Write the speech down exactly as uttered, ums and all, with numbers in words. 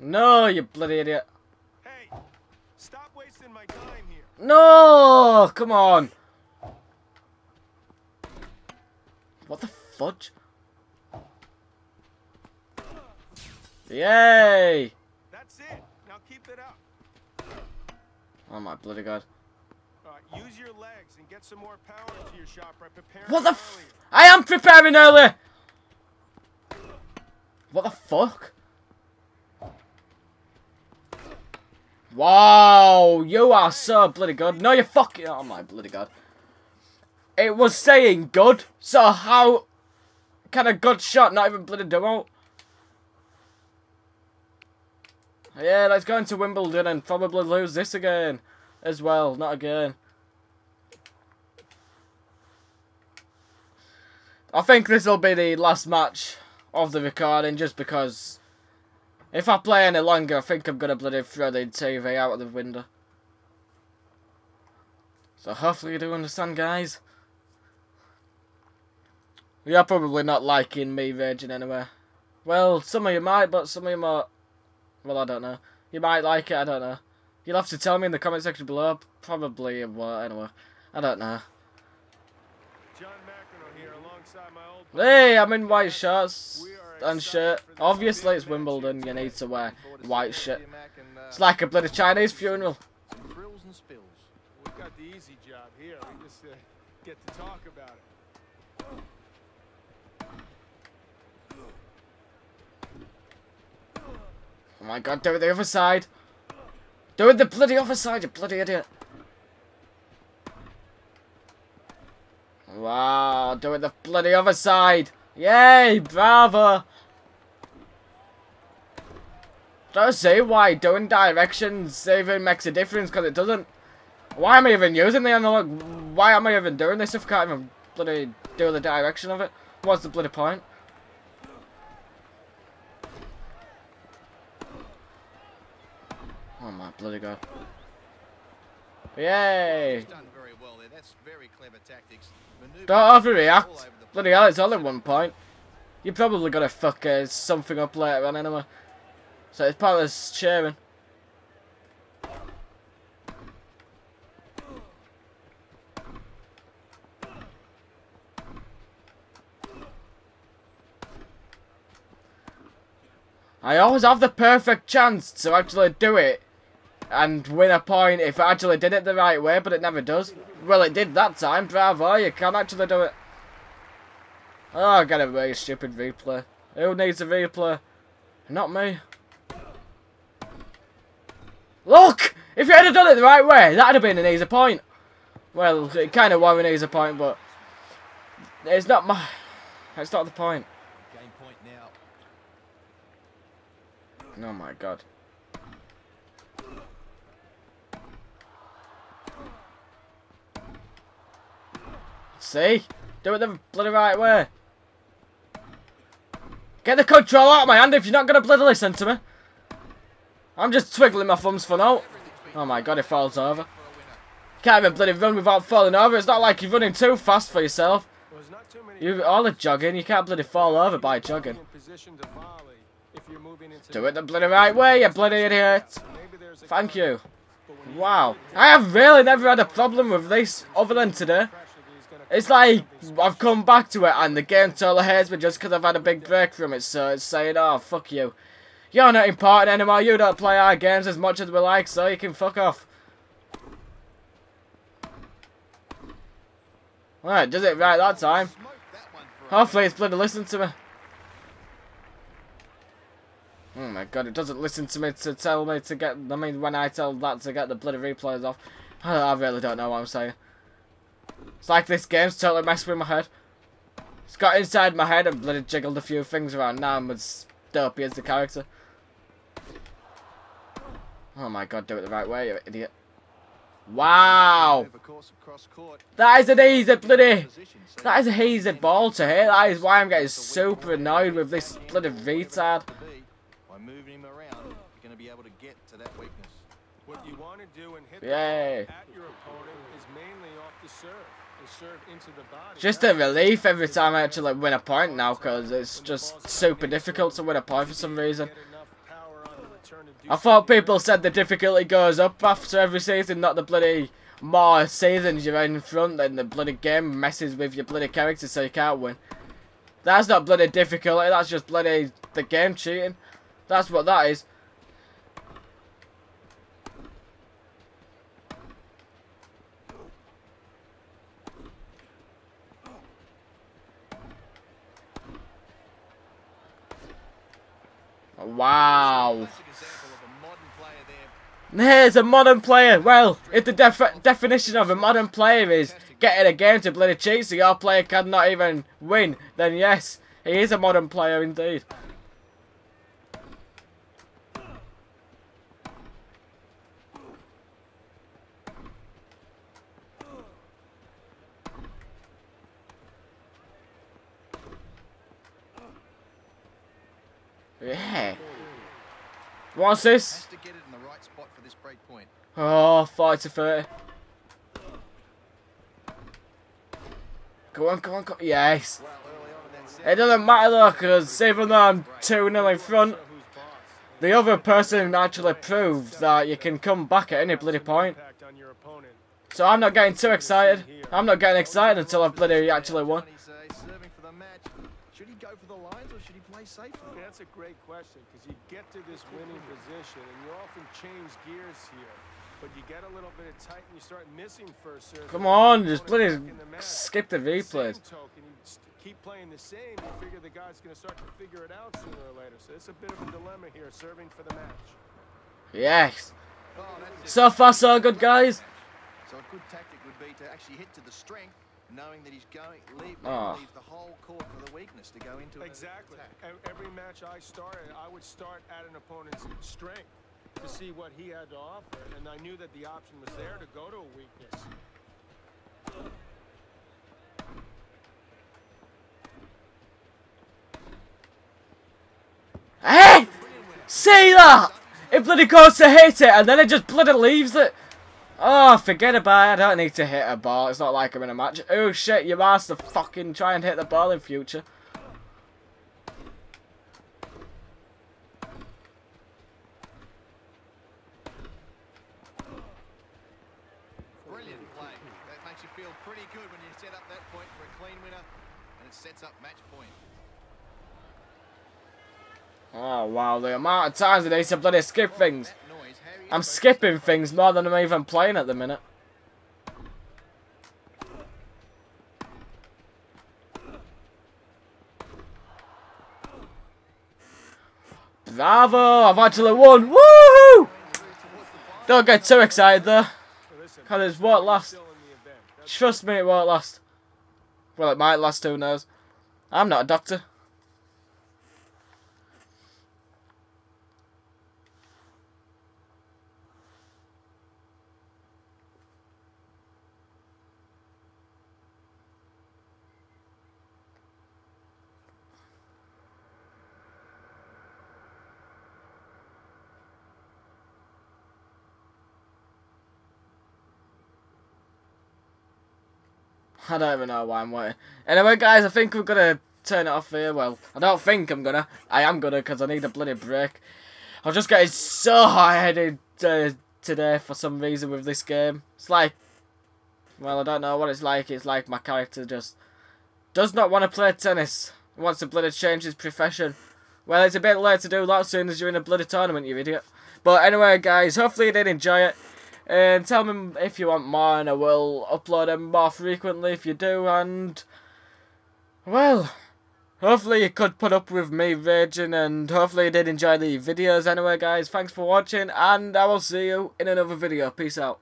No, you bloody idiot. Hey, stop wasting my time here. No, come on. What the fudge? Yay! That's it. Now keep it up. Oh my bloody god. Alright, use your legs and get some more power into your shot by preparing. What the f I am preparing early! What the fuck? Wow, you are so bloody good. No, you're fucking. Oh my bloody god. It was saying good, so how can a good shot not even bloody demo? Yeah, let's go into Wimbledon and probably lose this again as well, not again. I think this will be the last match of the recording just because if I play any longer, I think I'm going to bloody throw the T V out of the window. So hopefully you do understand, guys. You're probably not liking me raging anyway. Well, some of you might, but some of you might... Well, I don't know. You might like it, I don't know. You'll have to tell me in the comment section below. Probably you won't, anyway. I don't know. John Mackenaw here, alongside my old buddy. Hey, I'm in white shorts and shirt. Obviously, it's Wimbledon. You need to wear white shirt. It's like a bloody Chinese funeral. Thrills and spills. We've got the easy job here. We just uh, get to talk about it. Oh my god, do it the other side. Do it the bloody other side, you bloody idiot. Wow, do it the bloody other side. Yay, bravo. Don't see why doing directions even makes a difference, because it doesn't. Why am I even using the analog? Why am I even doing this if I can't even bloody do the direction of it? What's the bloody point? Oh my bloody god. Yay! Done very well there. That's very clever tactics. Don't overreact. Bloody hell, it's all in one point. You're probably gonna fuck uh, something up later on anyway. So it's part of this cheering. I always have the perfect chance to actually do it and win a point if I actually did it the right way, but it never does. Well, it did that time, bravo, you can actually do it. Oh, get away, stupid replay. Who needs a replay? Not me. Look! If you had done it the right way, that would have been an easy point. Well, it kind of was an easy point, but it's not my... It's not the point. Game point now. Oh my god. See? Do it the bloody right way. Get the control out of my hand if you're not going to bloody listen to me. I'm just twiggling my thumbs for now. Oh my god, it falls over. Can't even bloody run without falling over. It's not like you're running too fast for yourself. You're all the jogging. You can't bloody fall over by jogging. Do it the bloody right way, you bloody idiot. Thank you. Wow. I have really never had a problem with this other than today. It's like, I've come back to it and the game totally hates me just because I've had a big break from it, so it's saying, oh, fuck you. You're not important anymore, you don't play our games as much as we like, so you can fuck off. Alright, does it right that time. Hopefully it's bloody listen to me. Oh my god, it doesn't listen to me to tell me to get, I mean, when I tell that to get the bloody replays off. I really don't know what I'm saying. It's like this game's totally messed with my head. It's got inside my head and bloody jiggled a few things around. Now I'm as dopey as the character. Oh my god, do it the right way, you idiot. Wow! That is an easy bloody... That is an easy ball to hit. That is why I'm getting super annoyed with this bloody retard. By moving him around, you're going to be able to get to that weakness. What you want to do and hit yeah. at your opponent is mainly off the serve. The serve into the body. Just a relief every time I actually win a point now, because it's just super difficult to win a point for some reason. I thought people said the difficulty goes up after every season, not the bloody more seasons you're in front, then the bloody game messes with your bloody character so you can't win. That's not bloody difficulty, that's just bloody the game cheating. That's what that is. Wow. Here's a modern player. Well, if the def definition of a modern player is getting a game to bloody cheat so your player cannot even win, then yes, he is a modern player indeed. Yeah. What's this? To get it in the right spot for this break point. Oh, five to thirty. Go on, go on, go on. Yes. It doesn't matter though, because even though I'm two nil in front, the other person actually proved that you can come back at any bloody point. So I'm not getting too excited. I'm not getting excited until I've bloody actually won. Should he go for the lines or should he play safe? Okay, that's a great question, because you get to this winning position and you often change gears here, but you get a little bit of tight and you start missing first serve. Come on, just bloody skip the replays. Keep playing the same, you figure the guy's going to start to figure it out sooner or later. So it's a bit of a dilemma here, serving for the match. Yes. Oh, so far, so good, guys. So a good tactic would be to actually hit to the strength, knowing that he's going leave, oh. leave the whole court for the weakness to go into exactly. An attack. Every match I started, I would start at an opponent's strength to see what he had to offer, and I knew that the option was there to go to a weakness. Hey! See that? It bloody goes to hit it, and then it just bloody leaves it. Oh, forget about it. I don't need to hit a ball. It's not like I'm in a match. Oh, shit. You're asked to fucking try and hit the ball in future. Brilliant play. That makes you feel pretty good when you set up that point for a clean winner, and it sets up match point. Oh, wow. The amount of times they need to bloody skip things. I'm skipping things more than I'm even playing at the minute. Bravo! I've actually won! Woohoo! Don't get too excited though, because it won't last. Trust me, it won't last. Well, it might last, who knows. I'm not a doctor. I don't even know why I'm waiting. Anyway, guys, I think we're gonna turn it off here. Well, I don't think I'm gonna. I am gonna, because I need a bloody break. I'm just getting so hot-headed uh, today for some reason with this game. It's like, well, I don't know what it's like. It's like my character just does not want to play tennis. He wants to bloody change his profession. Well, it's a bit late to do that soon as you're in a bloody tournament, you idiot. But anyway, guys, hopefully you did enjoy it. And tell me if you want more, and I will upload them more frequently if you do. And, well, hopefully you could put up with me raging, and hopefully you did enjoy the videos. Anyway, guys, thanks for watching, and I will see you in another video. Peace out.